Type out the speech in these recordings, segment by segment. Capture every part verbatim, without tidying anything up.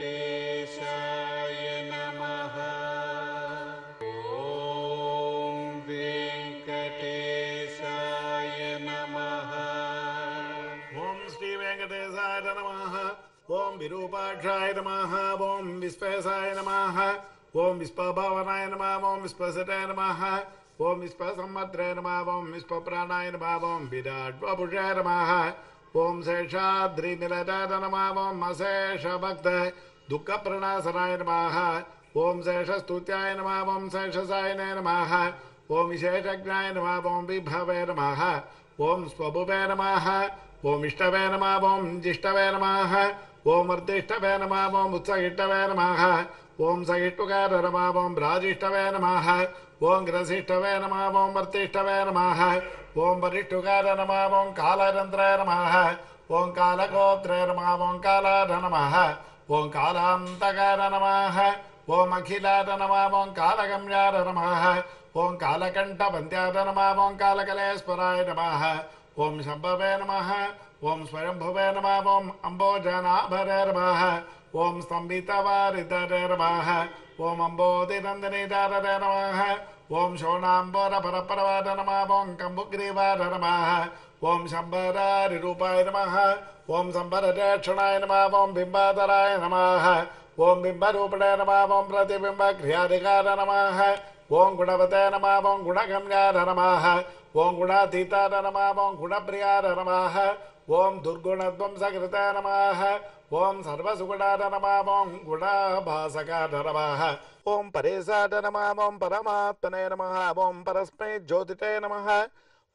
Om Virupakshaya Namaha, Om Vispesaya Namaha, Om Vispabhavanaya Namaha, Om Vispasataya Namaha, Om Vispasammatraya Namaha, Om Vispapranaya Namaha, Om Vidatvapushaya Namaha, Om Seshadrinilataya Namaha, Om Asesha Bhakta Dukkapranasaraya Namaha, Om Seshastutyaya Namaha, Om Seshasayana Namaha, Om Visheshagnaya Namaha, Om Vibhavaya Namaha, Om Swabhuvaya Namaha, Om Ishtavaya Namaha, Om Jishtavaya Namaha, Om Ardishtavaya Namaha, Om Utsagishtavaya Namaha, Om Sagishtukara Namaha, Om Brajishtavaya Namaha, Om Grasishtavaya Namaha, Om Artishtavaya Namaha, Om Varishtukara Namaha, Om Kalarandraya Namaha, Om Kalagotraya Namaha, Om Kalada Namaha, Om Kalamtakara Namaha, Om Akhilada Namaha, Om Kalagamyada Namaha, Om Kalakantapantyada Namaha, Om Kalakalesparaya Namaha, Om Shambhavaya Namaha, Om Swarambhavaya Namaha, Om Ambojanabharaya Namaha, Om Stambitavaridharaya Namaha, Om Ambodinandinidharaya Namaha, Om Shonamboraparaparavada Namaha, Om Kambugrivada Namaha, Om Shambarirupaya Namaha, Om Sambaradeshanaya Namaha, Om Bimbadharaya Namaha, Om Bimbarupaya Namaha, Om Pratibimbakriyadhikara Namaha, Om Gunavataya Namaha, Om Gunagamyada Namaha, Om Gunatita Namaha, Om Gunapriya Namaha, Om Durgunatvam Sakrita Namaha, Om Sarvasuguna Namaha, Om Gunabhasaka Namaha, Om Paresa Namaha, Om Paramatmane Namaha, Om Parasmai Jyotite Namaha,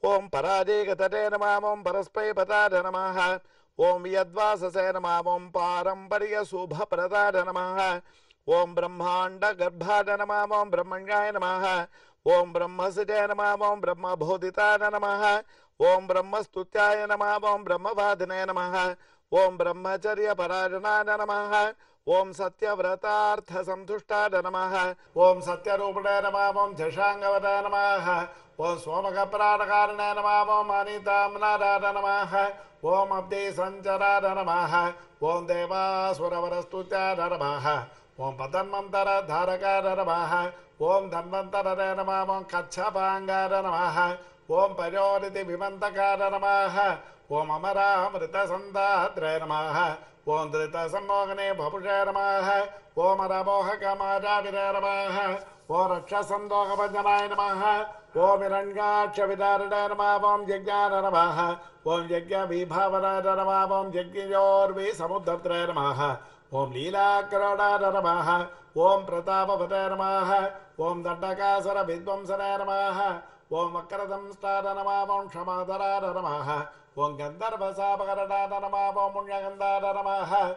Om Paradikatate Namaha, Om Parasmai Patada Namaha, Om Yadvasase Namaha, Om Paramparya Subhaprada Namaha, Om Brahmanda Garbhada Namaha, Om Brahmanyaya Namaha, Om Brahmasitaya Namaha, Om Brahma Bhoditaya Namaha, Om Brahmastutyaya Namaha, Om Brahmavadinaya Namaha, Om Brahmacharya Parayanaya Namaha, Om Satyavratartha Santushtaya Namaha, Om Satyarupaya Namaha, Om Jashangavataya Namaha, Om Swamakaprarakaranaya Namaha, Om Anitamnadaya Namaha, Om Abdi Sancharaya Namaha, Om Devasuravarastutya Namaha, Om Padanmantara Dharakaya Namaha, Om Dhanvantara Namaha, Om Kachapangara Namaha, Om Payoriti Vivantakara Namaha, Om Amara Amrita Sandhatra Namaha, Om Drita Sammogane Bhavusha Namaha, Om Arabohaka Madhavira Namaha, Om Raksha Sandoka Vajanaya Namaha, Om Irangaksha Vidarada Namaha, Om Yagyana Namaha, Om Yagya Vibhavara Namaha, Om Yagyorvi Samudhatra Namaha, Om Leela Karada Namaha, Om Pratapavata Namaha, Om Dandakasara Vidvamsana Namaha, Om Vakradamstada Namaha, Om Kshamadara Namaha, Om Gandharvasapakarada Namaha, Om Munyagandhara Namaha,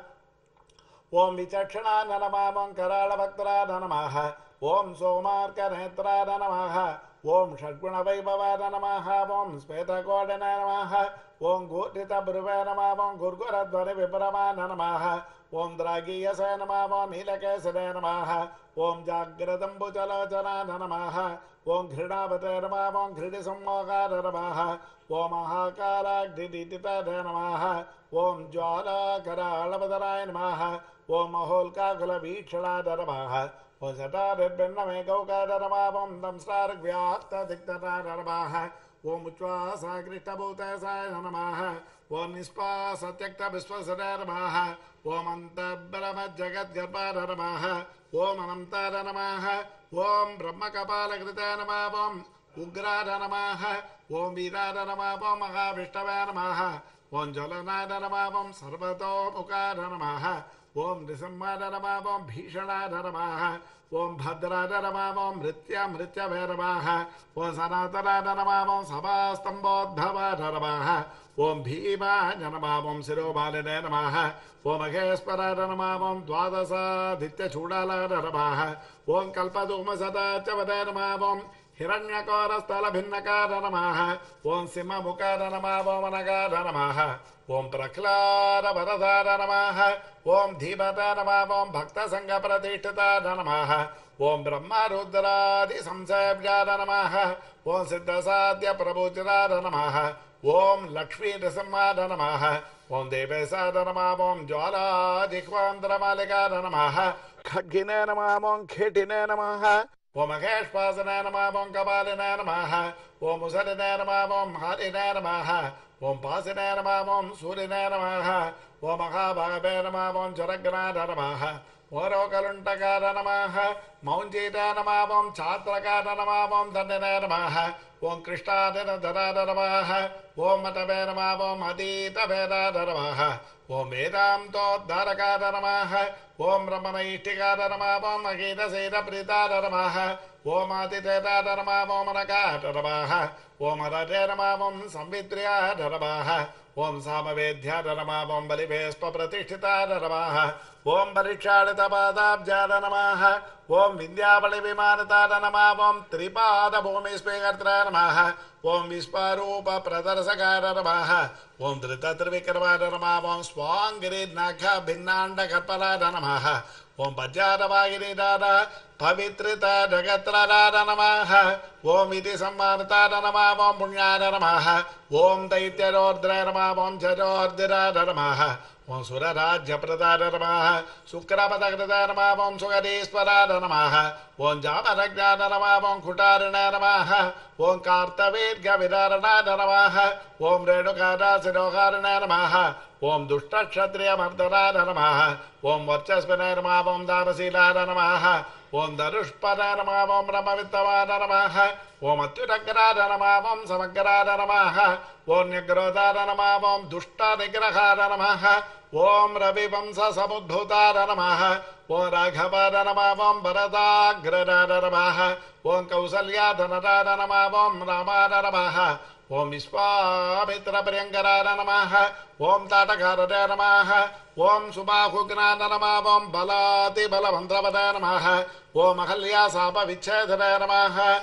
Om Vichakshana Namaha, Om Karalavaktrada Namaha, Om Somarkanetrada Namaha, Om Shadgunavaibhavada Namaha, Om Svetakodana Namaha, Om Gurtitabruvaya Namaha, Om Gurguradvarivipramana Namaha, Om Dragiyasa Namaha, Om Hilakesana Namaha, Om Jagradambujalocana Namaha, Om Ghridavata Namaha, Om Ghridisammogara Namaha, Om Mahakala Ghriditita Namaha, Om Jwalakara Alavadaraya Namaha, Om Maholkakula Vichala Namaha, Om Satare Benname Gaukara Namaha, Om Damsar Vyakta Diktara Namaha, Om Uchvasa Krishtabhutasaya Namaha, Om Nispasa Tyakta Viswasana Namaha, Om Antabhrama Jagadgarbhara Namaha, Om Anamtara Namaha, Om Brahmakapalakritaya Namaha, Om Ugrada Namaha, Om Virada Namaha, Om Mahavishtavaya Namaha, Om Jalanada Namaha, Om Sarvatomukara Namaha, Om Nisammada Namaha, Om Bhishanada Namaha, Om Bhadrada Namaha, Om Mritya Mrityavaya Namaha, Om Sanatarada Namaha, Om Sabastambodhavada Namaha, Om Bhimaya Namaha, Om Sirobalina Namaha, Om Akeshparada Namaha, Om Dvadasa Dityachudalada Namaha, Om Kalpadhumasatachavada Namaha, Om Hiranyakorastalabhinnakara Namaha, Om Simamukara Namaha, Om Anakara Namaha, Om Praklara Varadara Namaha, Om Dhivata Namaha, Om Bhakta Sangha Pratishthita Namaha, Om Brahma Rudradi Samsayabhyada Namaha. Om Siddha Sadhya Prabhutirada Namaha. Om Lakshmi Narasimhada Namaha. Om Devesada Namaha. Om Jwala Dikwandra Malikada Namaha. Khaggine Namaha. Om Khetine Namaha. Om Akeshpasana Namaha. Om Kabalina Namaha. Om Usadina Namaha. Om Hadina Namaha. Om Pasina Namaha. Om Surina Namaha. Om Mahabhagave Namaha. Om Jaragnada Namaha. Varokaluntakara Namaha, Maunjita Namabam, Chatrakara Namabam, Dandana Namaha, Om Krishtadana Dharada Namaha, Om Matavera Mabam, Adita Veda Namaha, Om Vedam Tot Dharakara Namaha, Om Ramanaistikara Namabam, Agita Seda Pritara Namaha, Om Aditeta Namabam, Anakata Namaha, Om Adate Namabam, Samvitriya Namaha, Om Samavedya Namaha, Balivespa Pratishthita Namaha, Om Pariksharita Padabja Namaha, Om Vindhyavali Vimanata Namaha, Om Tripada Bhumi Spegartra Namaha, Om Visparupa Pradarsakara Namaha, Om Dritatrivikarvada Namaha, Om Swangiri Nakha Bhinnanda Karpalada Namaha, Om Pajjada Vagiridada Pavitrita Jagatrada Namaha, Om Iti Sammartada Namaha, Om Punyada Namaha, Om Daityarordra Namaha, Om Jajordirada Namaha, Om Surarajya Pradada Namaha, Sukrapatagrita Namaha, Om Sugadisparada Namaha, Om Jamarakdada Namaha, Om Kutarina Namaha, Om Kartavidga Vidarada Namaha, Om Redukada Sidokarina Namaha, Om Dushta Kshatriya Mardarada Namaha, Om Varchaspina Namaha, Om Davasilada Namaha, Om Darushpada Namaha, Om Brahmavittavada Namaha, Om Atyudagrada Namaha, Om Samagrada Namaha, Om Nyagrodada Namaha, Om Dushta Nigrahada Namaha, Om Ravivamsa Samudhutada Namaha, Om Raghavada Namaha, Om Bharadagradada Namaha, Om Kausalyada Namaha, Om Ramada Namaha, Om Vishwamitra Priyankarada Namaha, Om Tatakarada Namaha, Om Subahugnada Namaha, Om Balati Balavandravada Namaha, Om Ahalya Sapa Vichedada Namaha,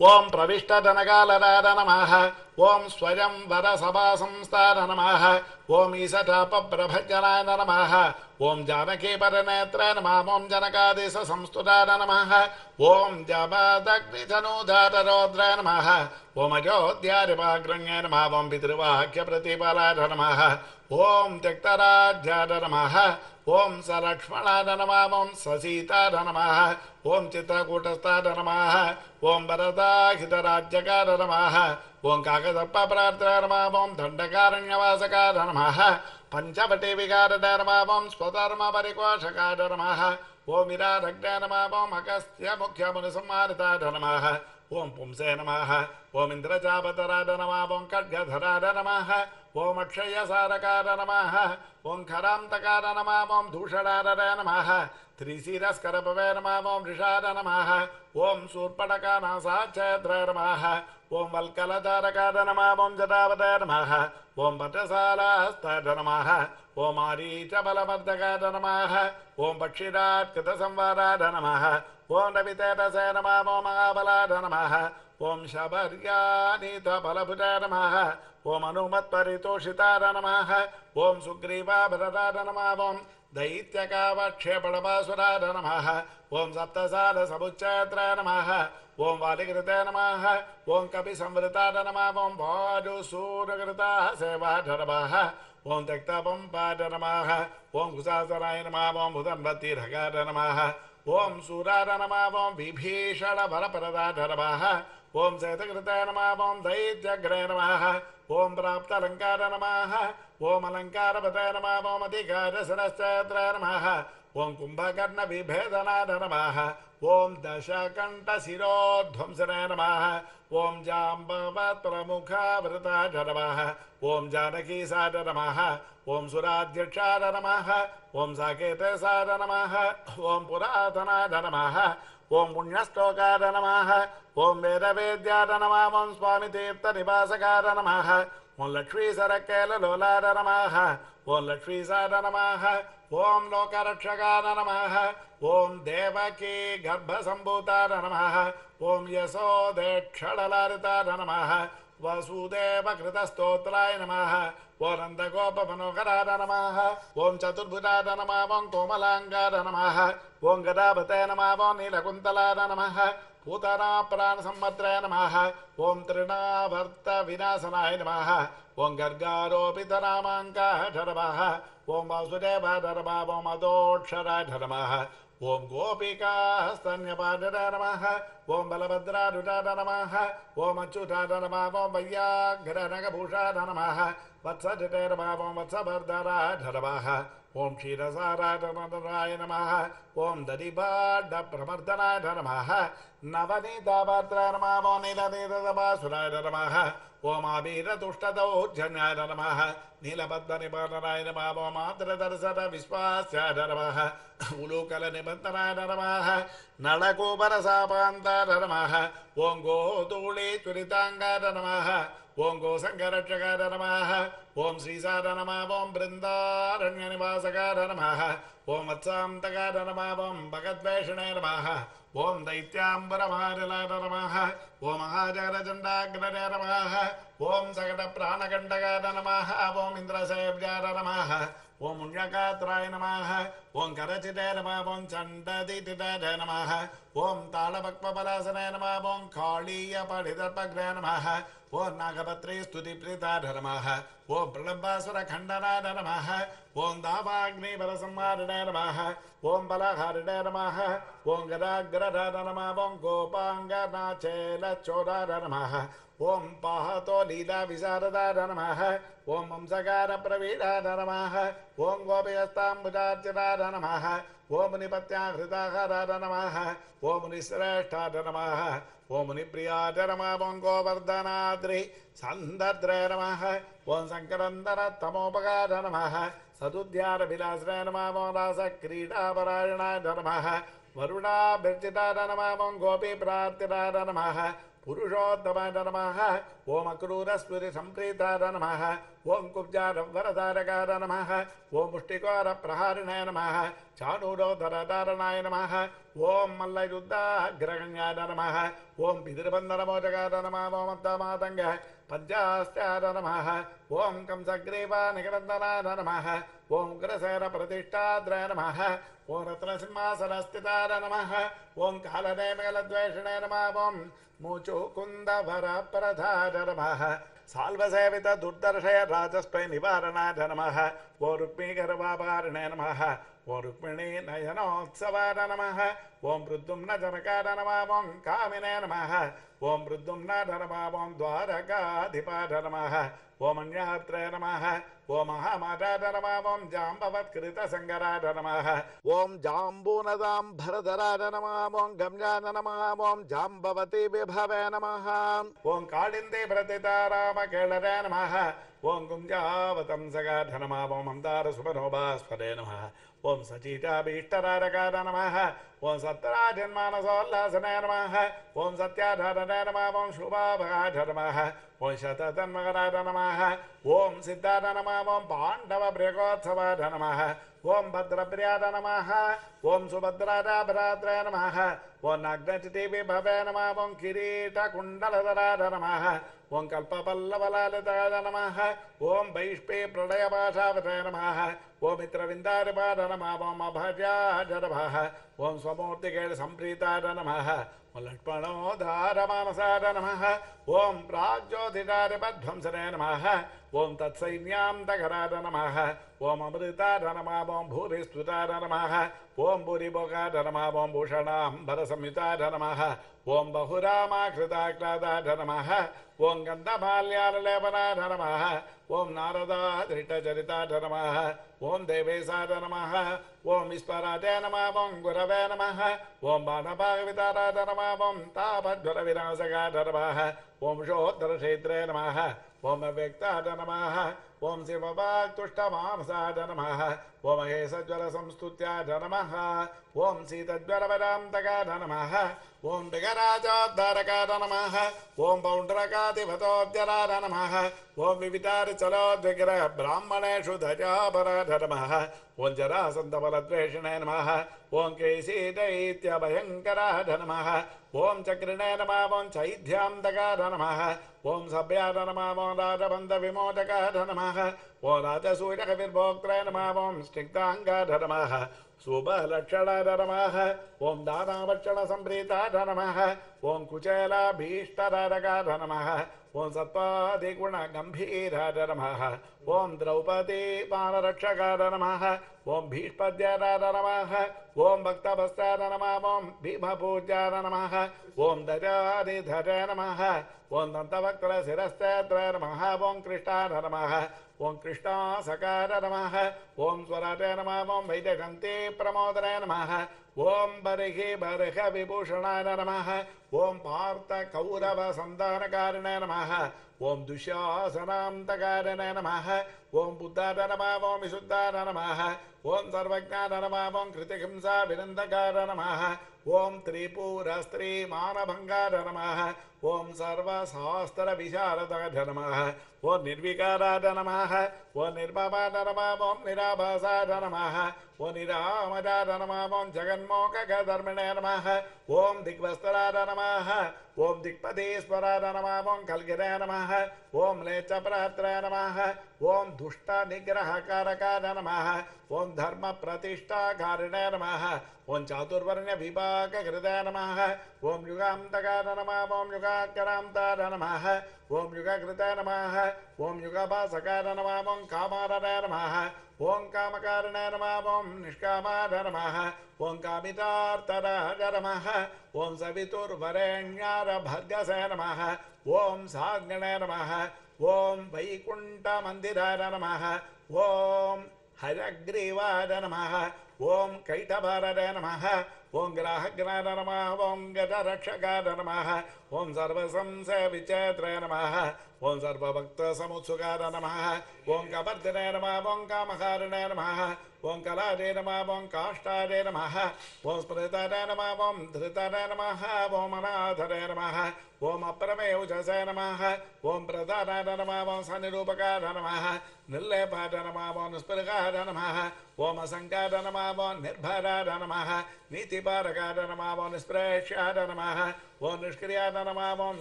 Om Pravishtadanagalarada Namaha, Om Swayamvara Sabha Samstada Namaha, Om Isatapa Prabhajanada Namaha, Om Janaki Paranetra Namaha, Om Janakadisa Samstudada Namaha, Om Javadagni Janudada Rodra Namaha, Om Ajodhya Rivagranya Namaha, Om Pitrivakya Pratipalada Namaha, Om Tektarajada Namaha, Om Sarakshmanada Namaha, Om Sasitada Namaha, Om Chitrakutastada Namaha, Om Bharadaghitarajyakada Namaha, Om Kakasappa Prartra Namaha, Om Dandakaranyavasakada Namaha, Panchavati Vikara Dharma, Om Swadharma Parikoshaka Dharma, Om Viradagda Namaha, Om Akasya Mukhya Munisammarita Dharma, Om Pumse Namaha, Om Indrajapatarada Namaha, Om Kadgadharada Namaha, Om Akshaya Sarakada Namaha, Om Karamtakada Namaha, Om Dhushadada Namaha, Trisidaskarapavar Namaha, Om Rishada Namaha, Om Surpadakana Sachadra Namaha, Om Valkalatarakada Namaha, Om Jatavada Namaha, Om Patasala Astada Namaha, Om Arita Balavardakada Namaha, Om Bakshirat Katasamvarada Namaha, Om Naviteta Senamaha, Om Avalada Namaha, Om Shabaryanita Balaputa Namaha, Om Anumat Paritoshitara Namaha, Om Sugriva Bharada Namaha, Om Daityakava Kshepadabhasurada Namaha, Om Saptasada Sabuchatra Namaha, Om Valigrita Namaha, Om Kapisamvritada Namaha, Om Vajusunagrita Sevada Namaha, Om Tektapam Pada Namaha, Om Kusasaraya Namaha, Om Udambati Dhagada Namaha, Om Surada Namaha, Om Vibhishana Varaparada Namaha, Om Setakrita Namaha, Om Daityagra Namaha, Om Prapta Lankara Namaha, Om Alankara Pata Namaha, Om Adhikara Sarasthatra Namaha, Om Kumbhakarna Vibhedanada Namaha, Om Dashakanta Sirodhamsana Namaha, Om Jambavatra Mukha Vrata Namaha, Om Janaki Sada Namaha, Om Suradhyachada Namaha, Om Saketa Sada Namaha, Om Puratana Namaha, Om Punyastokada Namaha, Om Vedavedyada Namaha, Om Swami Tirtha Nivasakada Namaha, Om Lakshmi Sarakela Lolada Namaha, Om Lakshmi Sada Namaha, Om Lokarakshakada Namaha, Om Devaki Garbha Sambhutada Namaha, Om Yasode Chalalarita Namaha Vasudeva Krita Stotraya Namaha Varanda Gopa Manoharada Namaha Om Chaturbhudada Namaha Om Tomalangada Namaha Om Gadabhate Namaha Om Nilakuntalada Namaha Putana Prana Sammatraya Namaha Om Trina Varta Vinasanaya Namaha Om Gargaro Pitaramanka Dharamaha Om Vasudeva Dharamaha Om Adotshara Dharamaha Om Gopika Hastanyabada Namaha Om Balabhadra Dutta Namaha Om Achuta Namaha Om Vyagra Nagabhusha Namaha Vatsajita Namaha Om Vatsabardara Namaha Om Shirasara Dhanandaraya Namaha Om Dadibada Pramardana Namaha Navanita Bhatra Namaha Om Niladita Dabasura Namaha Om Abhira Tushtadau Janya Namaha Nilabhadda Nibhanaraya Namaha Om Adradarsata Vishwasya Namaha Ulukala Nibhantaraya Namaha Nalakubharasapanta Namaha Om Gohutuli Churitanga Namaha Om Gosangarachaka Namaha Om Srisada Namaha Om Brindaranya Nivasaka Namaha Om Vatsamtaka Namaha Om Bhagatveshana Namaha Om Daityambara Maharalada Namaha Om Mahajara Jandagrada Namaha Om Sagata Pranakandagada Namaha Om Indrasevjara Namaha Om Munyakatraya Namaha Om Karachita Namaha Om Chandaditita Namaha Om Talabakpapalasana Namaha Om Kaliya Padhidarpagra Namaha Om Nagapatri Studiprita Namaha Om Pralambasura Khandana Namaha Om Davagni Balasammarana Namaha Om Balaharana Namaha Om Gadagrada Namaha Om Gopanga Nachela Chodara Namaha Om Pahato Lila Visarada Namaha Om Mamsagara Pravida Namaha Om Gopiyastam Budarjana Namaha Om Nipatya Hridahara Namaha Om Nisreshta Namaha Om Nipriya Namaha Om Govardhanadri Sandadre Namaha Om Sankarandara Tamopagara Namaha Sadudyara Vilasra Namaha Om Rasa Krida Varajana Namaha Varuna Birchita Namaha Om Gopi Prartita Namaha Purushottama Namaha Om Akrura Spuri Samprita Namaha Om Kubjara Varadaraka Namaha Om Mushtikara Praharana Namaha Chanuro Dharadarana Namaha Om Mallayuddha Graganya Namaha Om Pidirabandana Mojaka Namaha Om Antamatanga Panjasya Namaha Om Kamsagriva Nikarandana Namaha Om Grasera Pratishthadra Namaha Om Ratnasimhasanastita Namaha Om Kaladevgaladveshana Namaha Om Muchukunda Varapradha Namaha Salva Sevita Durdarshaya Rajaspay Nivarana Namaha Om Rukmi Garvabarana Namaha Om Rukmini Nayanotsavana Namaha Om Prudumna Janakada Namaha Om Kamina Namaha Om Prudumna Dharamaha Om Dwaraka Dhipada Namaha Om Anyatra Namaha Om Mahamada Namaha Om Jambavatkirita Sangarada Namaha Om Jambunadam Bharadara Namaha Om Gamjana Namaha Om Jambavati Vibhave Namaha Om Kalindi Pratita Ramakelare Namaha Om Gumjavatam Sagadha Namaha Om Amdara Sumanobhaspade Namaha Om Sajita Bishtararagada Namaha Om Satrajan Manasollasana Namaha Om Satyadharana Namaha Om Shubhavagada Namaha Om Shatatan Magarada Namaha Om Siddhada Namaha Om Pandava Priyakotsavada Namaha Om Bhadrapriyada Namaha Om Subhadrada Bhradra Namaha Om Nagnatitivi Bhave Namaha Om Kirita Kundaladharada Namaha Om Kalpapallavalalitaya Namaha Om Vaishpe Pradayavashavataya Namaha Om Mitravindaribada Namaha Om Abhajyada Namaha Om Swamurtikela Sampritaya Namaha Om Lakshmanodhara Manasada Namaha Om Prajyodhidari Badhamsana Namaha Om Tatsainyam Dagarada Namaha Om Amritara Namaha Om Bhuristutara Namaha Om Bhuribhogada Namaha Om Bhushanam Bharasamyutara Namaha Om Bahurama Kritaklada Namaha Om Gandhamalya Levana Namaha Om Narada Dhrita Charita Namaha Om Devesa Namaha Om Isparade Namaha Om Gurave Namaha Om Bhanabhagavitara Namaha Om Tapadvaravinasaka Namaha Om Shodra Shetre Namaha Om Avekta Namaha Om Sivabhaktushtamamsa Dhanamaha Om Ahesajwara Samstutya Dhanamaha Om Sitadvara Vedamtaka Dhanamaha Om Vigaraja Dharaka Dhanamaha Om Poundraka Divatodhyara Dhanamaha Om Vivitari Chalodvigra Brahmaneshu Dhajabara Dhanamaha Om Jarasandavaladveshane Namaha Om Kesi Daitya Bhayankara Dhanamaha Om Chakrine Namaha Om Chaidhyam Daka Dhanamaha Om Sabhya Dhanamaha Om Radabandha Vimodaka Dhanamaha Om Rajasuiraka Virbhoktra Namaha Om Sniktanga Dhanamaha Subha Lakshana Dharamaha Om Dana Vachana Sambrita Dharamaha Om Kuchela Bhishta Dharaka Dharamaha Om Satpa Diguna Gambhira Dharamaha Om Draupadi Panarakshaka Dharamaha Om Bhishpadya Dharamaha Om Bhaktavastra Dharamaha Om Bhima Pujya Dharamaha Om Dajadi Dharamaha Om Dantavaktra Sirastya Dharamaha Om Krishna Dharamaha Om Krishna Sakara Namaha Om Swarate Namaha Om Vaidakanti Pramodare Namaha Om Barihi Bariha Vibhushanaya Namaha Om Partha Kaurava Sandhanakarane Namaha Om Dushyasana Dharane Namaha Om Buddha Namaha Om Visuddha Namaha Om Sarvajna Namaha Om Kritikimsa Vinandakara Namaha Om Tripura Stri Manabhanga Dharamaha Om Sarva Sastra Visharada Dharamaha Om Nirvikara Dharamaha Om Nirbhava Dharamaha Om Nirabhasa Dharamaha Om Niramada Dharamaha Om Jaganmokaka Dharmane Namaha Om Dikvastara Dharamaha Om Dikpadeshwara Dharamaha Om Kalgira Namaha Om Lechapratra Namaha Om Dushta Nigrahakaraka Dharamaha Om Dharma Pratishta Karine Namaha Om Chaturvarnya Vibha Kakrita Namaha Om Yugam Takara Namaha Om Yugakaram Tara Namaha Om Yugakrita Namaha Om Yugabhasakara Namaha Om Kamara Namaha Om Kamakara Namaha Om Nishkama Namaha Om Kamitar Tara Namaha Om Savitur Varenyara Bhagasa Namaha Om Sagnana Namaha Om Vaikunta Mandira Namaha Om Haragriva Namaha Om Kaitabara Namaha Om Grahagra Dharamaha Om Gadarachaka Dharamaha Om Sarva Samsa Vichatra Namaha Om Sarva Bhakta Samutsuka Dharamaha Om Kabardhana Namaha Om Kamaharana Namaha Om Kalade Namaha Om Kashtade Namaha Om Spritade Namaha Om Dhritade Namaha Om Anathade Namaha Om Aprameyujase Namaha Om Pradhana Dharamaha Om Sanirupaka Dharamaha Nillepa Dharamaha Om Spirika Dharamaha Om Asanka Dharamaha Om Nirbhara Dharamaha Niti Paraka Dharamaha Om Spreshya Dharamaha Om Nishkriya Dharamaha Om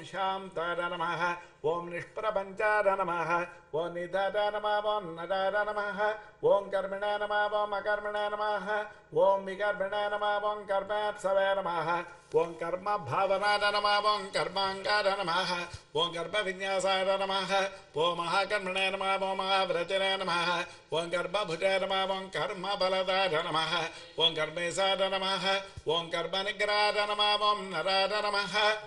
Shamta Dharamaha Om Nishprabhanja Dharamaha Om Nidhata Dharamaha Om Nada Dharamaha Om Karmana Dharamaha Om Akarmana Dharamaha Om Vikarmana Dharamaha Om Karmapsava Dharamaha Om Karma Bhavana Dharamaha Om Karmanga Dharamaha Om Karma Vinyasa Dharamaha Om Mahakarmana Dharamaha Om Mahavrajana Dharamaha Om Karma Bhuta Dharamaha Om Karma Balada Dharamaha Om Karmesa Dharamaha Om Karma Nigra Dharamaha Om Nara Dharamaha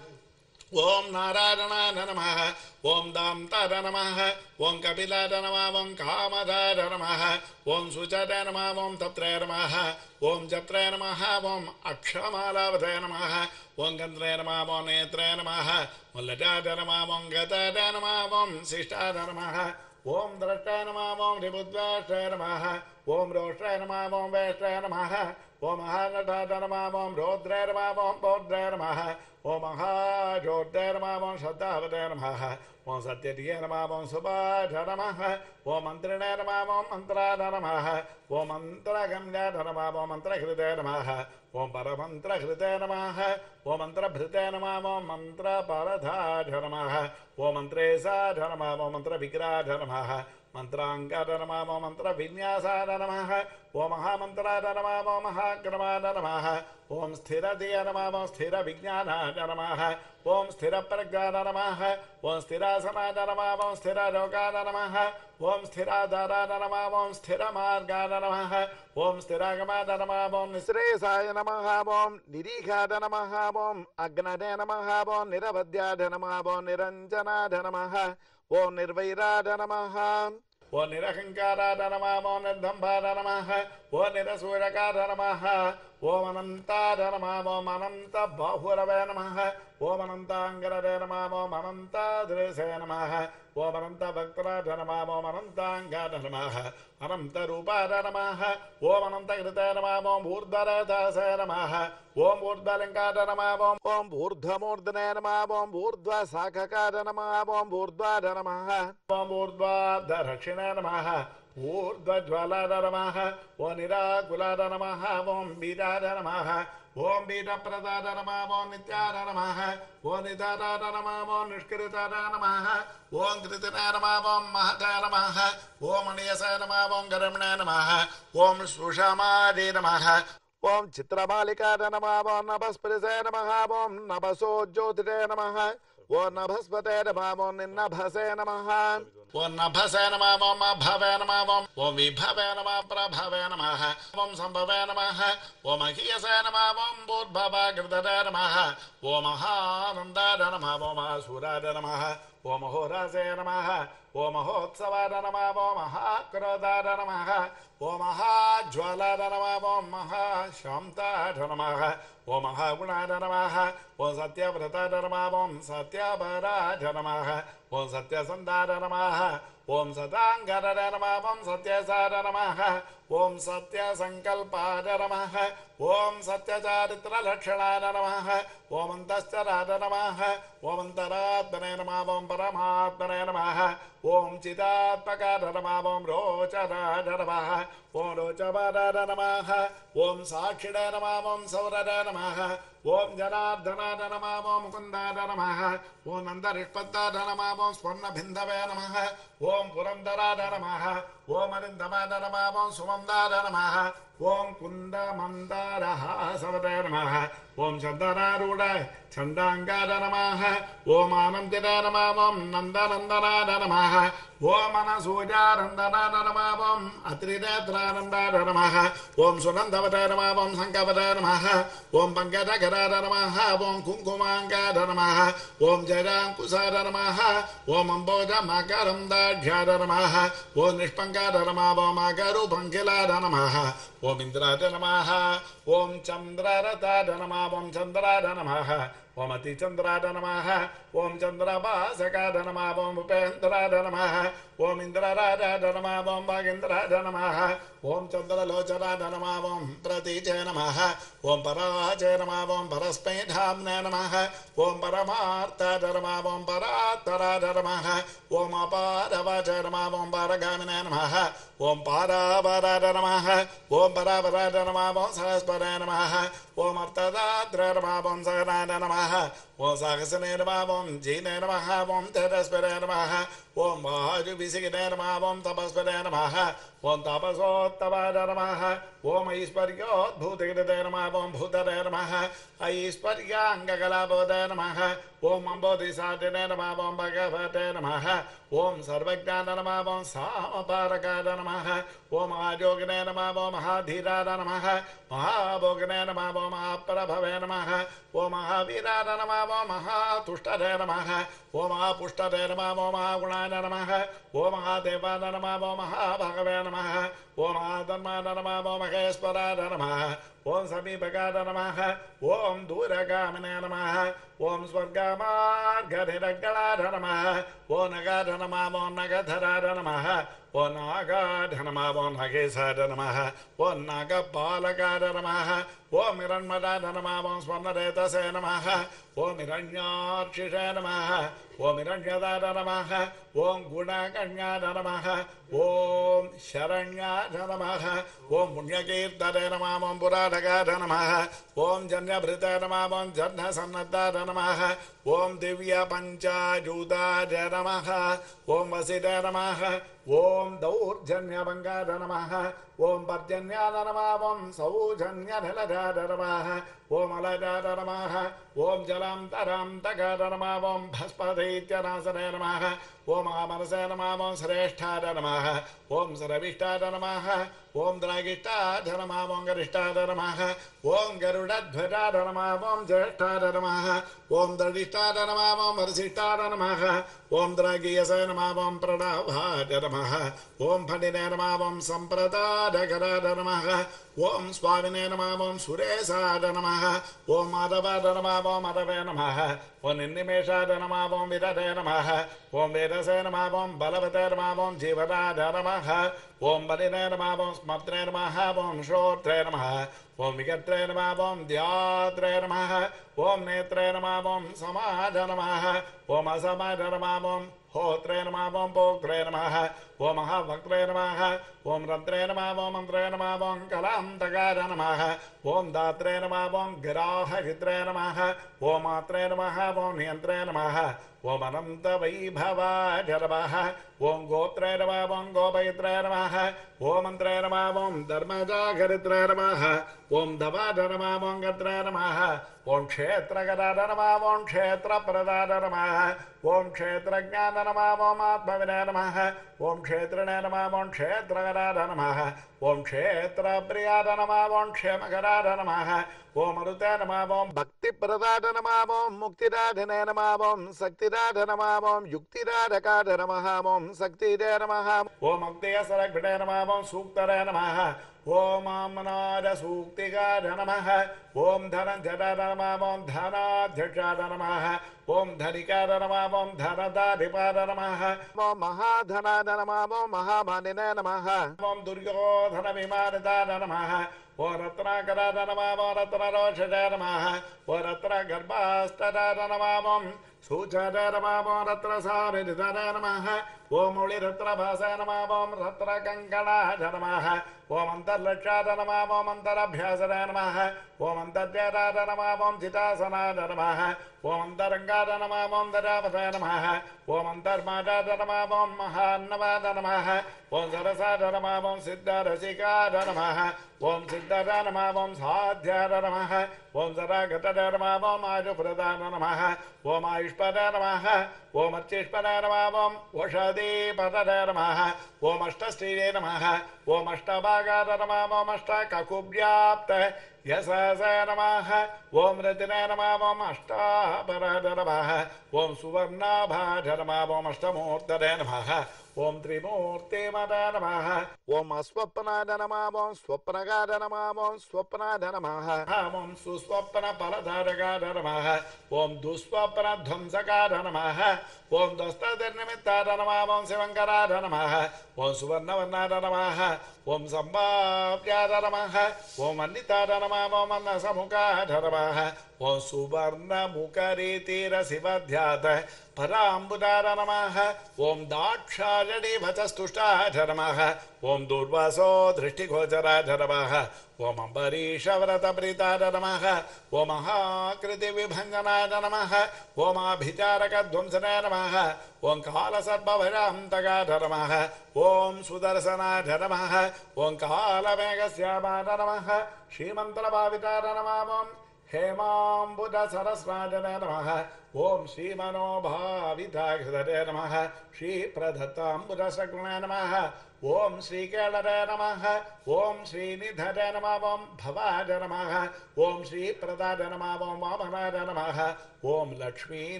Om Narayana Namaha Om Damta Namaha Om Kapila Namaha Om Kamada Namaha Om Sujata Namaha Om Tatra Namaha Om Jatra Namaha Om Akshamala Namaha Om Gandra Namaha Om Netra Namaha Om Lajata Namaha Om Gata Namaha Om Sishta Namaha Om Drashta Namaha Om Ribudvashta Namaha Om Roshta Namaha Om Vashta Namaha Om Mahanata Namaha Om Rodra Namaha Om Bodra Namaha Om Maha Jodra Namaha Om Shadavada Namaha Om Satyadiya Namaha Om Subhadra Namaha Om Mantrana Namaha Om Mantrada Namaha Om Mantragamya Namaha Om Mantrakrita Namaha Om Paramantrakrita Namaha Om Mantrabhrita Namaha Om Mantraparadha Namaha Om Mantresa Namaha Om Mantravigra Namaha Mantranga Dharamaha Om Mantra Vinyasa Dharamaha Om Mahamantra Dharamaha Om Mahakrama Dharamaha Om Sthira Diya Namaha Om Sthira Vijnana Dharamaha Om Sthira Pragya Dharamaha Om Sthira Sama Dharamaha Om Sthira Roga Dharamaha Om Sthira Dhara Dharamaha Om Sthira Marga Dharamaha Om Sthira Gama Dharamaha Om Nisresaya Namaha Om Nirikha Dharamaha Om Agnade Namaha Om Niravadya Dharamaha Om Niranjana Dharamaha Om Nirvaira Dharamaha Om Nirahankara Dharamaha Om Nirdhamba Dharamaha Om Nirasura Dharamaha Om Ananta Dharma Om Ananta Bahurave Namaha Om Ananta Angarade Namaha Om Ananta Dreshe Namaha Om Ananta Bhaktara Dharma Om Ananta Angada Namaha Ananta Rupa Dharma Om Ananta Krita Dharma Om Burdhara Dase Namaha Om Burdhalinka Dharma Om Burdhamurdhane Namaha Om Burdhva Sakhaka Dharma Om Burdhva Dharma Om Burdhva Dharshine Namaha Urdhajvala Dharmaha, Om Nirakula Dharmaha, Om Bida Dharmaha, Om Bida Prada Dharmaha, Om Nitya Dharmaha, Om Nidara Dharmaha, Om Nishkrita Dharmaha, Om Krita Dharmaha, Om Mahata Dharmaha, Om Aniyasa Dharmaha, Om Garamana Dharmaha, Om Sushamadi Dharmaha, Om Chitramalika Dharmaha, Om Nabhasprise Dharmaha, Om Nabhaso Jyotire Dharmaha, Om Nabhaspate Dharmaha, Om Ninnabhase Dharmaha, Om Nabhase Namaha, Om Abhave Namaha, Om Vibhave Namaha, Prabhave Namaha, Om Sambhave Namaha, Om Akhiyase Namaha, Om Bodhbhava Kritade Namaha, Om Mahananda Namaha, Om Asurada Namaha, Om Ahorase Namaha, Om Ahotsavada Namaha, Om Ahakrodada Namaha, Om Ahajwalada Namaha, Om Ahashamtada Namaha, Om Ahagunada Namaha, Om Satyavrata Namaha, Om Satyabharada Namaha, Om Satyasandada Namaha, Om Satangada Namaha, Om Satyasada Namaha, Om Satyasankalpada Namaha, Om Satyacharitra Lakshana Namaha, Om Antascharada Namaha, Om Antaratmane Namaha, Om Paramahatmane Namaha, Om Chidatmaka Namaha, Om Rochana Namaha, Om Rochavada Namaha, Om Sakshida Namaha, Om Saurada Namaha, Om Janardhana Namaha, Om Mukunda Namaha, Om Antarishpata Namaha, Om Swarnabhindave Namaha, Om Purandara Namaha, Om Arindama Namaha, Om Sumandara Namaha, Om Kundamandara Savada Namaha, Om Chandararuda Chandangada Namaha, Om Anamjada Namaha, Om Nandanandana Namaha, Om Anasujarandana Namaha, Om Atridatrandana Namaha, Om Sunandavada Namaha, Om Sankavada Namaha, Om Pankadakada Namaha, Om Kunkumangada Namaha, Om Jadankusada Namaha, Om Amboja Makaranda Jada Namaha, Om Nishpankada Namaha, Om Agaru Pankilada Namaha, Om Indrada Namaha, Om Chandrarata Namaha, Om Chandrada Namaha, Om Atichandrada Namaha, Om Chandrabhasakada Namaha, Om Upendrada Namaha, Om Indrarada Namaha, Om Bhagindrada Namaha, Om Chandralocharada Namaha, Om Pratiche Namaha, Om Parache Namaha, Om Paraspedhamne Namaha, Om Paramartha Namaha, Om Paratharada Namaha, Om Aparavache Namaha, Om Paragamine Namaha, Om Paravarada Namaha, Om Paravarada Namaha, Om Saraspada Namaha, Om Arthadadra Namaha, Om Saganada Namaha, Om Saksane Namaha, Om Jine Namaha, Om Tetaspade Namaha, Om Mahajubisikade Namaha, Om Tapaspade Namaha, Om Tapasottavada Namaha, Om Aishparyodbhutikade Namaha, Om Bhutade Namaha, Aishparyangakalabode Namaha, Om Ambodhisatine Namaha, Om Bhagavate Namaha, Om Sarvajnana Namaha, Om Samaparakada Namaha, Om Mahajogane Namaha, Om Mahadhirada Namaha, Mahabhogane Namaha, Om Mahaprabhave Namaha, Om Mahavira Namaha, Om Mahatushtada Namaha, Om Mahapushtada Namaha, Om Mahagunana Namaha, Om Mahadevana Namaha, Om Mahabhagave Namaha, Om Mahadharmana Namaha, Om Maheshwarada Namaha, Om Samipakada Namaha, Om Duragamana Namaha, Om Swargamargadhiragalada Namaha, Om Nagadha Namaha, Om Nagadharada Namaha, Om Nagadha Namaha, Om Nagesada Namaha, Om Nagapalagada Namaha, Om Hiranmadada Namaha, Om Swarnaretase Namaha, Om Hiranyarchishe Namaha, Om Hiranyadada Namaha, Om Gunakanyada Namaha, Om Sharanyada Namaha, Om Punyakirtade Namaha, Om Puradagada Namaha, Om Janyabrita Namaha, Om Jannasannadada Namaha, Om Divya Panchayudaya Namaha, Om Vasida Namaha, Om Daurjanyabangada Namaha, Om Parjanyada Namaha, Om Saujanyadhalada Namaha, Om Aladada Namaha, Om Jalam Taram Tagada Namaha, Om Bhaspatityanasana Namaha, Om Amarasa Namaha, Om Sreshthada Namaha, Om Saravistada Namaha, Om Dragishtada Namaha, Om Garistada Namaha, Om Garudadhvada Namaha, Om Jeshtada Namaha, Om Dardishtada Om Varsitara Namaha, Om Dragiyasa Namaha, Om Pradavada Namaha, Om Pandina Namaha, Om Sampradada Garada Namaha, Om Swamine Namaha, Om Suresada Namaha, Om Madhavada Namaha, Om Madhave Namaha, Om Nimeshada Namaha, Om Vidade Namaha, Om Vedase Namaha, Om Balavate Namaha, Om Jivadada Namaha, Om Balina Namaha, Om Smatre Namaha, Om Shotre Namaha, Om Vikatre Namaha, Om Dhyatre Namaha, Om Netre Namaha, Om Samadha Namaha, Om Asamadha Namaha, Om Hotre Namaha, Om Pokre Namaha, Om Mahavakre Namaha, Om Ratre Namaha, Om Antre Namaha, Om Kalantagara Namaha, Om Datre Namaha, Om Grahakitre Namaha, Om Atre Namaha, Om Yantre Namaha, Om Ananta Vaibhavada Namaha, Om Gotre Namaha, Om Gopayatre Namaha, Om Antre Namaha, Om Dharmajagaritre Namaha, Om Davada Namaha, Om Gatre Namaha, Om Kshetra Gadada Namaha, Om Kshetra Pradada Namaha, Om Kshetra Jnana Namaha, Om Atmavida Namaha, Om Kshetra Namaha, Om Kshetra Gadada Namaha, Om Kshetra Priyada Namaha, Om Kshemakadada Namaha, Om Arutya Namaha, Om Bhakti Pradada Namaha, Om Muktidadhane Namaha, Om Saktidadha Namaha, Om Yuktidadhakadha Namaha, Om Saktide Namaha, Om Aktiyasarakvide Namaha, Om Suktare Namaha, Om Amanada Suktikada Namaha, Om Dhananjada Namaha, Om Dhanadhyajada Namaha, Om Dharikada Namaha, Om Dhanadadipada Namaha, Om Mahadhanada Namaha, Om Mahabhanine Namaha, Om Duryodhana Vimadada Namaha, Om Ratnakadada Namaha, Om Ratnaroshada Namaha, Om Ratnagarbhastada Namaha, Om Sujada Namaha, Om Ratrasabhidada Namaha, Om Muliratravasa Namaha, Om Ratrakankanada Namaha, Om Antarlakshada Namaha, Om Antarabhyasada Namaha, Om Antarjada Namaha, Om Chitasanada Namaha, Om Antarangada Namaha, Om Dadavata Namaha, Om Antarmadada Namaha, Om Mahanavada Namaha, Om Sarasada Namaha, Om Siddharashikada Namaha, Om Siddhada Namaha, Om Sadhyada Namaha, Om Saragatada Namaha, Om Ajupradana Namaha, Om Ayushpada Namaha, Om Achishpada Namaha, Om Vashadepada Namaha, Om Ashtashride Namaha, Om Ashtabha Namaha, Om Ashtakakubhyapta Yasasaya Namaha, Om Ratinaya Namaha, Om Ashtabharada Namaha, Om Suvarnabhada Namaha, Om Ashtamurtada Namaha, Om Trimurti Mada Namaha, Om Aswapanada Namaha, Om Swapanagada Namaha, Om Swapanada Namaha, Om Suswapana Paladharagada Namaha, Om Duswapana Dhamsakada Namaha, Om Dastadirnimittada Namaha, Om Sivankarada Namaha, Om Suvarnavanada Namaha, Om Sambhavyada Namaha, Om Anditada Namaha, Om Annasamukada Namaha, Om Suvarnamukharitira Sivadhyata Parambudara Namaha, Om Daksha Vatastushtada Namaha, Om Durvaso Drishtigochara Namaha, Om Ambarisha Vratapritada Namaha, Om Mahakriti Vibhanjanada Namaha, Om Abhijaraka Dhumsana Namaha, Om Kala Sarpavaram Tagada Namaha, Om Sudarsanada Namaha, Om Kala Vegasyamada Namaha, Shrimantara Bhavitada Namaha, Om Hemam Buddha Sarasvada Namaha, Om Shri Manobhavitaghradaya Namaha, Shri Pradhatam Buddha Sakrunaya Namaha, Om Shri Keladaya Namaha, Om Shri Nidhadaya Namaha, Om Bhavadaya Namaha, Om Shri Pradadaya Namaha, Om Vamanadaya Namaha, Om Lakshmi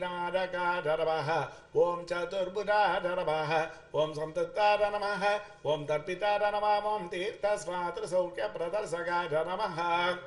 Nadakadaya Namaha, Om Chaturbudadaya Namaha, Om Samtattadaya Namaha, Om Tarpitadaya Namaha, Om Tirthasvatra Saukya Pradarsakadaya Namaha,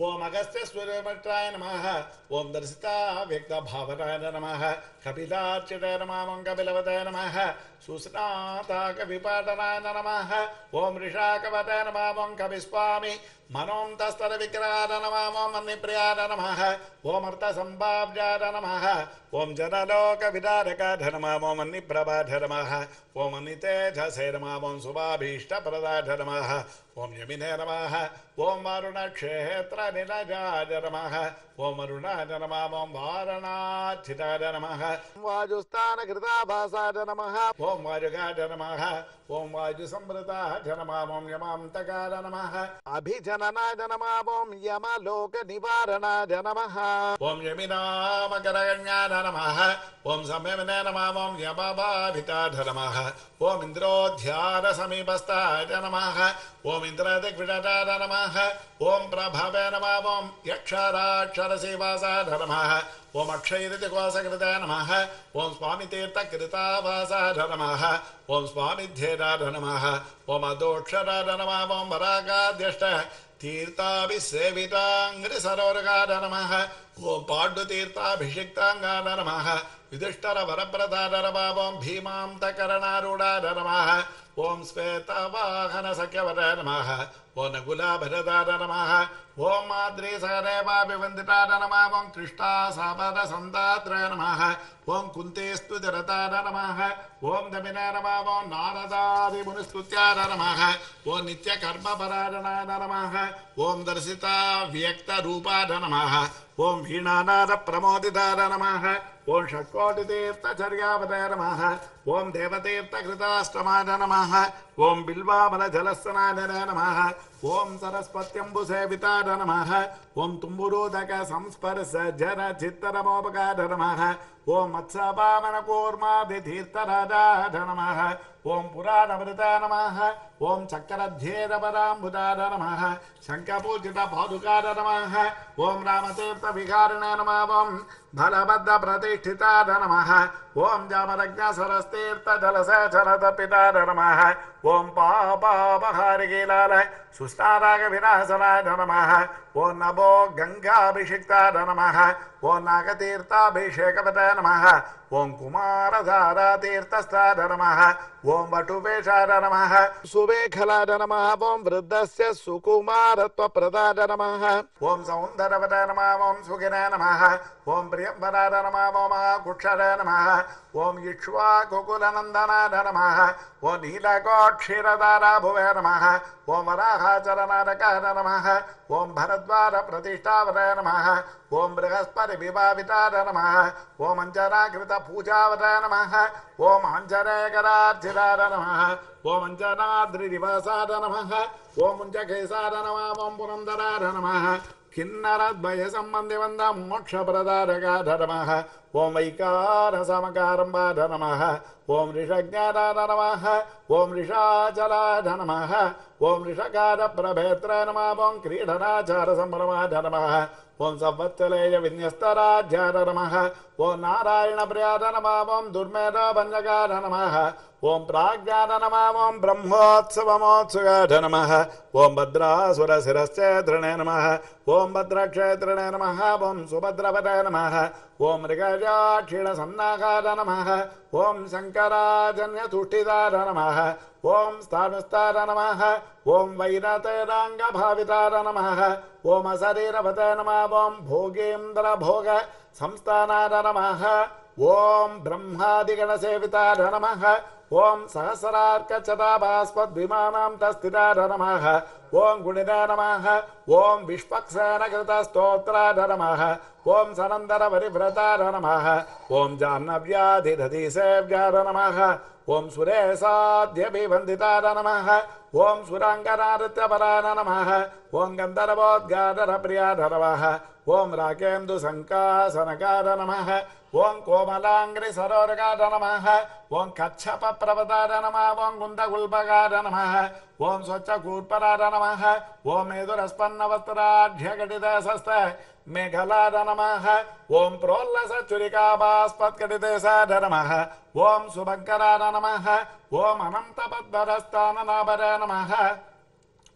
Om Agastya Suramartraya Namaha, Om Darsita Vyakta Bhavaraya Namaha, Kapilachitaya Namaha, Om Kapilavataya Namaha, Susnata Kavipadanaya Namaha, Om Rishakavataya Namaha, Om Kaviswami, Manom Tastara Vikrada Namaha, Om Manipriyada Namaha, Om Artha Sambhavjada Namaha, Om Janaloka Vidarakadha Namaha, Om Maniprabhadha Namaha, Om Anitejase Namaha, Om Subhabhishta Pradadha Namaha, Om Yamine Namaha, Om Varunakshetra Nilajada Namaha, Om Arunada Namaha, Om Varanachitaya Namaha, Om Vajustana Kritavasada Namaha, Om Vajugada Namaha, Om Vajusamrita Namaha, Om Yamantakada Namaha, Abhijananada Namaha, Om Yamaloka Nivaranada Namaha, Om Yamina Makaraganyada Namaha, Om Samyamina Namaha, Om Yamabhavitada Namaha, Om Indrodhyara Samipastada Namaha, Om Indradikvidada Namaha, Om Prabhavena Om Yakshara Akshara Sivasa Namaha, Om Akshayiriti Kosakrita Namaha Om Swami Tirtha Krita Vasara Namaha Om Swami Dhera Namaha Om Adokshara Namaha Om Varagadhyashta Tirtha Visevita Angri Sarorgada Namaha Om Pandu Tirtha Abhishiktangada Namaha Yudhishthara Varaprada Namaha Om Bhimam Takaranaruda Namaha Om Sveta Vahana Sakyavada Namaha Om Nagula Bharada Namaha Om Madri Sareva Vivandita Namaha Om Krishna Sabada Sandatra Namaha Om Kuntestu Jarata Namaha Om Damina Namaha Om Narada Munistutya Namaha Om Nitya Karma Paradana Namaha Om Darsita Vyakta Rupa Namaha Om Vinanada Pramodita Namaha Om Shakotita Charyavada Namaha Om Devatirtha Kritastamada Namaha Om Bilva Bala Jalasanada Namaha Om Saraspatyambu Sevita Namaha Om Tumburudaka Samsparasa Jara Chittaramobagada Namaha Om Matsapamana Kurma Vidhirtarada Namaha Om Purana Vrita Namaha Om Chakradhyera Parambuda Namaha Shankapujita Padukada Namaha Om Ramatirtha Vikarana Namaha Om Bhalabadda Pratishthita Namaha Om Jamaragna Sarastirtha Jalasa Charata Pita Namaha Om Papa Baharigilala Sustaraga Vinasana Namaha Om Nabo Ganga Abhishikta Namaha Om Nagatirtha Abhishekavata Namaha Om Kumara Dhara Tirthastha Namaha Om Vatuveshara Namaha Subekhalada Namaha Om Vriddhasya Sukumaratva Pradada Namaha Om Saundaravada Namaha Om Sugina Namaha Om Priyambarada Namaha Om Akushara Namaha Om Yishwa Gokulanandana Namaha Om Nilako Kshiradara Bhuvaya Namaha Om Varaha Charanaraka Namaha Om Bharadvara Pratishtabhaya Namaha Om Brihaspari Vivavitara Namaha Om Anjara Krita Pujavara Namaha Om Anjara Garajirara Namaha Om Anjana Dririvasara Namaha Om Munjakesara Namaha Om Purandara Namaha Kinnarad Bhaya Sambandivanda Moksha Pradara Namaha Om Vaikara Samakarambada Namaha Om Rishagnara Namaha Om Rishajala Namaha Om Rishakara Prabhetra Namaha Om Kridanachara Sambramada Namaha Om Savattaleya Vinyastara Jara Namaha Om Narayana Priyada Namaha Om Durmeda Banjagara Namaha Om Pragyana Namaha Om Brahmotsavamotsuga Namaha Om Badrasura Siraschetrane Namaha Om Badrakshetrane Namaha Om Subhadravata Namaha Om Rikaja Kshila Samnakara Namaha Om Shankara Janya Tushthitara Namaha Om Sthanustara Namaha Om Vairate Ranga Bhavitara Namaha Om Asarira Vata Namaha Om Bhogimdra Bhoga Samsthanara Namaha Om Brahmadikana Sevitara Namaha Om Sahasrarka Chatabaspad Vimanam Tastitara Namaha Om Gunita Namaha Om Vishpaksana Krita Stotra Namaha Om Sanandara Varivrata Namaha Om Janavya Dhidhati Sevya Namaha Om Suresa Dhyabhi Vandita Namaha Om Surangana Rityaparana Namaha Om Gandharabodgara Priya Namaha Om Rakendu Sankasanakara Namaha Om Komalangri Saroragara Namaha Om Kachapa Pravadara Namaha Om Gundagulbagara Namaha Om Sochakurparara Namaha Om Eduraspannavatara Jhagadita Sastha Meghalada Namaha Om Prolasa Churikabaspatkaditesa Namaha Om Subhankarada Namaha Om Anantapadvarastana Nabara Namaha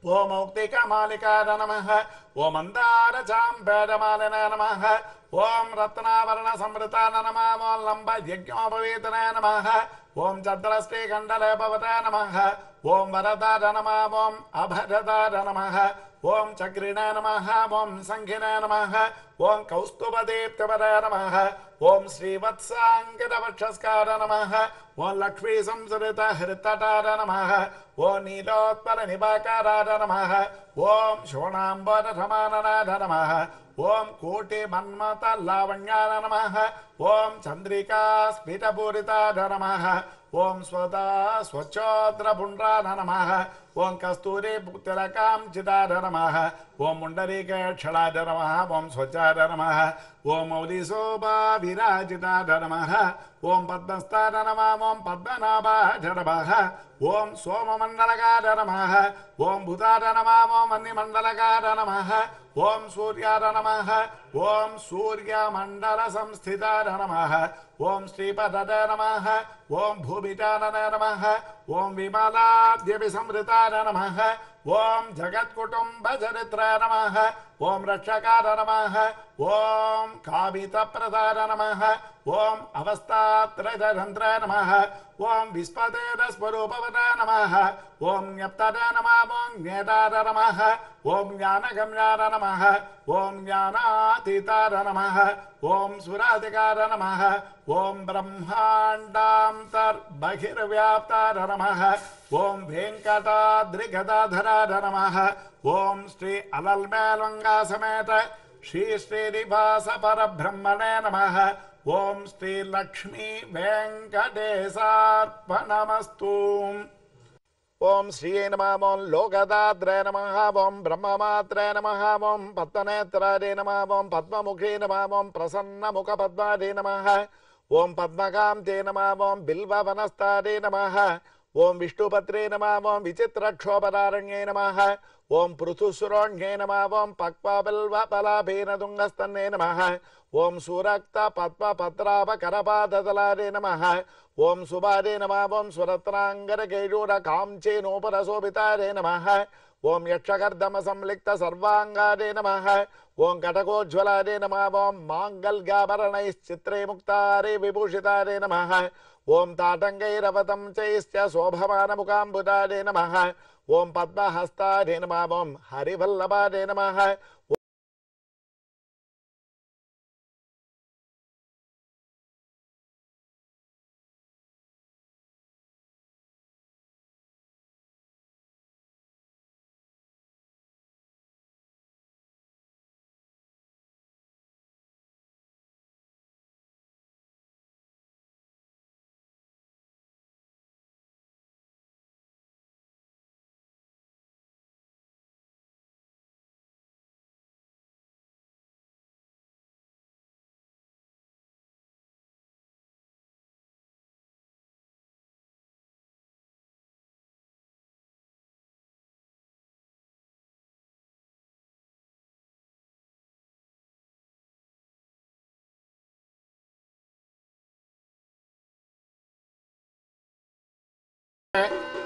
Om Muktika Malikada Namaha Om Andara Chambeda Malina Namaha Om Ratnavarana Samritana Namaha Om Lamba Yajnopavitana Namaha Om Chadrasri Gandale Bhavata Namaha Om Varadada Namaha Om Abhadada Namaha Om Chakrina Namaha Om Sankhina Namaha Om Kaustubadiptabada Namaha Om Srivatsankitavachskara Namaha Om Lakshmi Samsrita Hritada Namaha Om Nilotpara Nibakara Namaha Om Shonambara Ramananada Namaha Om Koti Manmata Lavanyana Namaha Om Chandrika Spitapurita Namaha Om Swada Swachadra Pundrana Namaha Om Kasturi Bhuktilakam Chidada Namaha Om Mundarika Chalada Namaha Om Swachada Namaha Om Aulisoba Virajita Dharamaha, Om Padmastha Dharama, Om Padmanabha Dharamaha, Om Soma Mandalaka Dharamaha, Om Buddha Dharama, Om Manni Mandalaka Dharamaha, Om Surya Dharamaha, Om Surya Mandala Samsthita Dharamaha, Om Sripada Dharamaha, Om Bhumita Dharamaha, Om Vimala Devi Samrita Dharamaha, Om Jagat Kutumba Charitra Namaha, Om Rakshakara Namaha, Om Kavita Pradhara Namaha, Om Avastatraya Dhandra Namaha, Om Vispadera Swarupavada Namaha, Om Nyaptada Namaha, Om Nyetara Namaha, Om Jnanagamyara Namaha, Om Jnanatitara Namaha, Om Suratikara Namaha, Om Brahmandam Tar Bhagirvyaptara Namaha, Om Venkatadrikadadhara Namaha, Om Sri Alalmelanga Sameta, Shri Srinivasa Parabrahmane Namaha, Om Sri Lakshmi Venkatesarpanamastu. Om Shri Namam Lokadatre Namaha, Om Brahma Matre Namaha, Om Patmanetra Namaha, Om Padmamukhi Namaha, Om Prasanna Mukha Padma Namaha, Om Padmakamte Namaha, Om Bilva Vanastade Namaha, Om Vishnupatre Namaha, Om Vichitra Kshopadaranye Namaha, Om Pruthusuronye Namaha, Om Pakva Bilva Palabhena Dungastanne Namaha, Om Surakta Patma Patrava Karapadadalare Namaha, Om Subhade Namaha, Om Suratrangara Kejura Kamche Noparasopitare Namaha, Om Yakshakardama Samlikta Sarvangade Namaha, Om Katakojvalade Namaha, Om Mangalgabaranais Chitre Muktare Vibhushitare Namaha, Om Tatangairavatam Chaisya Sobhavana Mukambudade Namaha, Om Padmahastade Namaha, Om Harivallabade Namaha,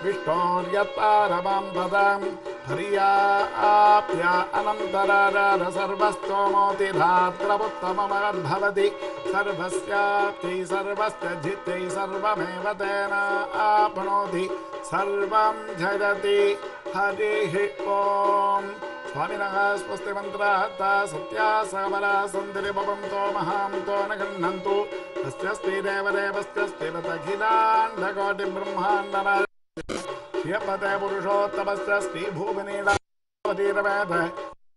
Vishtorya Paramam Padam Hariya Apya Anantarara Sarvastomoti Dhatrabuttamamad Bhavati Sarvasyapti Sarvasya Jittai Sarvamevatena Apnoti Sarvam Jagati Harihi Om Swaminaha Swasti Mantrata Satya Samara Sandiri Bhavanto Mahamto Nagannantu Astyasti Deva Devastyasti Vatakhinanda Koti Brahmandana Shiyapate Purushottamastyasti Bhuvinila Vatirveta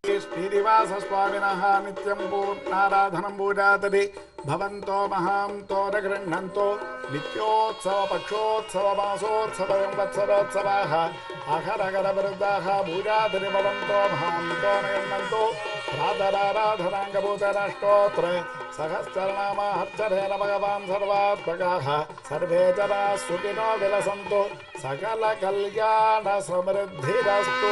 Shridivasa Swaminaha Nityam Purnadadhanam Budatati Bhavanto Mahamto Nagannantu Nityotsava Pakshotsava Masotsava Vatsaratsavaha Akharagara Vrudaha Budatati Bhavanto Mahamto Nagannantu Radha Radha Ranga Bhuta Rashtotra Sahasranama Harcharena Bhagavan Sarvatpakaha Sarvejara Sukhino Vilasanto Sakala Kalyana Samriddhirastu.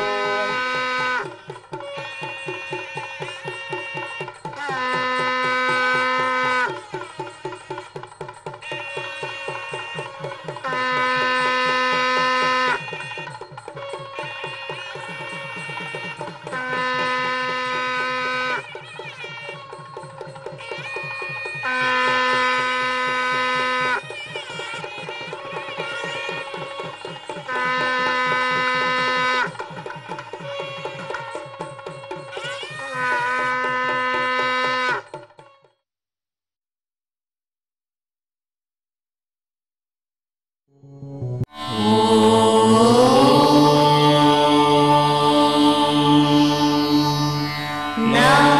No.